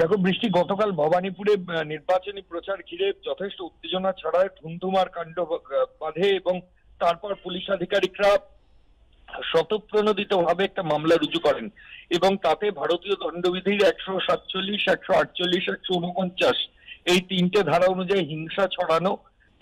দেখো বৃষ্টি, গতকাল ভবানীপুরে নির্বাচনী প্রচার ঘিরে যথেষ্ট উত্তেজনা ছড়ায়, ধুমধুমার কাণ্ড বাধে এবং তারপর পুলিশ আধিকারিকরা স্বতঃপ্রণোদিতভাবে একটা মামলা রুজু করেন এবং তাতে ভারতীয় দণ্ডবিধির 147, 148, 149 এই তিনটে ধারা অনুযায়ী হিংসা ছড়ানো,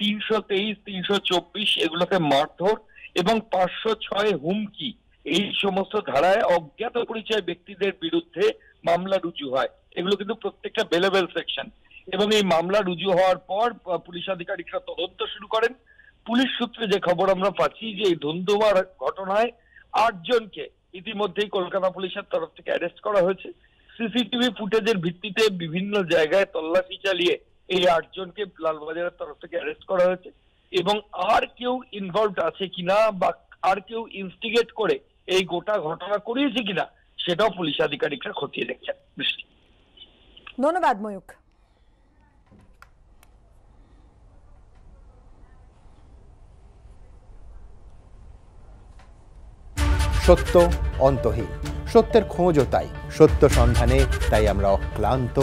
323, 324 এগুলোতে মারধর এবং 506 হুমকি, এই সমস্ত ধারায় অজ্ঞাত পরিচয় ব্যক্তিদের বিরুদ্ধে মামলা রুজু হয়। এগুলো কিন্তু প্রত্যেকটা বেলেবেল সেকশন। এবং এই মামলা রুজু হওয়ার পর পুলিশ আধিকারিকরা তদন্ত শুরু করেন। পুলিশ সূত্রে যে খবর আমরা পাচ্ছি যে এই ধুমধুমার ঘটনায় 8 জনকে ইতিমধ্যেই কলকাতা পুলিশের তরফ থেকে অ্যারেস্ট করা হয়েছে। সিসিটিভি ফুটেজের ভিত্তিতে বিভিন্ন জায়গায় তল্লাশি চালিয়ে এই 8 জনকে লালবাজারের তরফ থেকে অ্যারেস্ট করা হয়েছে এবং আর কেউ ইনভলভড আছে কিনা বা আর কেউ ইনস্টিগেট করে এই গোটা ঘটনা করিয়েছে কিনা সেটাও পুলিশ আধিকারিকরা খতিয়ে দেখছেন। ধন্যবাদ ময়ূক। সত্য অন্তহীন, সত্যের খোঁজও তাই, সত্য সন্ধানে তাই আমরা অক্লান্ত,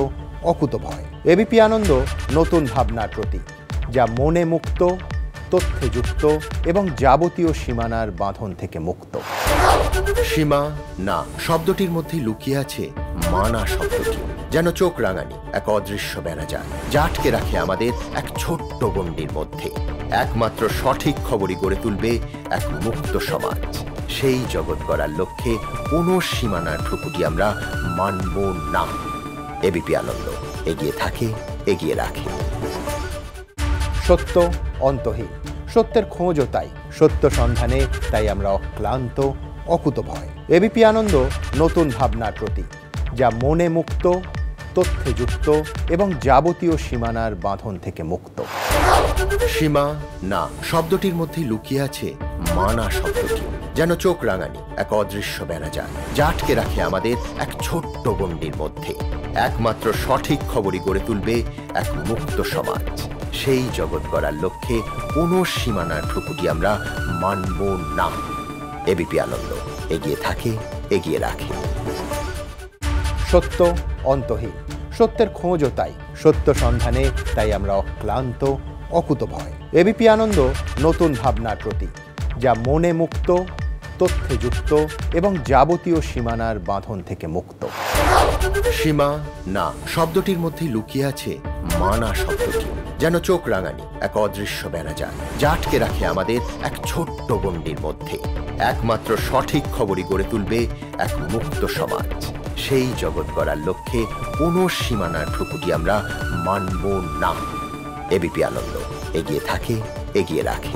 অকুতভয়। এবিপি আনন্দ নতুন ভাবনার প্রতীক, যা মনে মুক্ত, তথ্যে যুক্ত এবং যাবতীয় সীমানার বাঁধন থেকে মুক্ত। সীমা না শব্দটির মধ্যে লুকিয়ে আছে মানা শব্দটি, যেন চোখ রাঙানি এক অদৃশ্য বেড়াজাল যা আটকে রাখে আমাদের এক ছোট্ট গণ্ডির মধ্যে। একমাত্র সঠিক খবরই গড়ে তুলবে এক মুক্ত সমাজ। সেই জগৎ গড়ার লক্ষ্যে কোনো সীমানার ঠুকুটি আমরা মানব না। এবিপি আনন্দ এগিয়ে থাকে, এগিয়ে রাখে। সত্য অন্তহীন, সত্যের খোঁজও তাই, সত্য সন্ধানে তাই আমরা অক্লান্ত, অকুতভয়। এবিপি আনন্দ নতুন ভাবনার প্রতীক, যা মনে মুক্ত, তথ্যে যুক্ত এবং যাবতীয় সীমানার বাঁধন থেকে মুক্ত। সীমা না শব্দটির মধ্যে লুকিয়ে আছে মানা শব্দটি, যেন চোখ রাঙানি এক অদৃশ্য বেড়াজাল যা আটকে রাখে আমাদের এক ছোট্ট গণ্ডির মধ্যে। একমাত্র সঠিক খবরই গড়ে তুলবে এক মুক্ত সমাজ। সেই জগৎ গড়ার লক্ষ্যে কোনো সীমানার ঠুকুটি আমরা মানব না। এবিপি আনন্দ এগিয়ে থাকে, এগিয়ে রাখে। সত্য অন্তহীন, সত্যের খোঁজও তাই, সত্য সন্ধানে তাই আমরা অক্লান্ত, অকুতভয়। এবিপি আনন্দ নতুন ভাবনার প্রতীক, যা মনে মুক্ত, তথ্যে যুক্ত এবং যাবতীয় সীমানার বাঁধন থেকে মুক্ত। সীমা না শব্দটির মধ্যে লুকিয়ে আছে মানা শব্দটি, যেন চোখ রাঙানি এক অদৃশ্য বেড়াজাল যা আটকে রাখে আমাদের এক ছোট্ট গণ্ডির মধ্যে। একমাত্র সঠিক খবরই গড়ে তুলবে এক মুক্ত সমাজ। সেই জগৎ গড়ার লক্ষ্যে কোনো সীমানার ঠুকুটি আমরা মানব না। এবিপি আনন্দ এগিয়ে থাকে, এগিয়ে রাখে।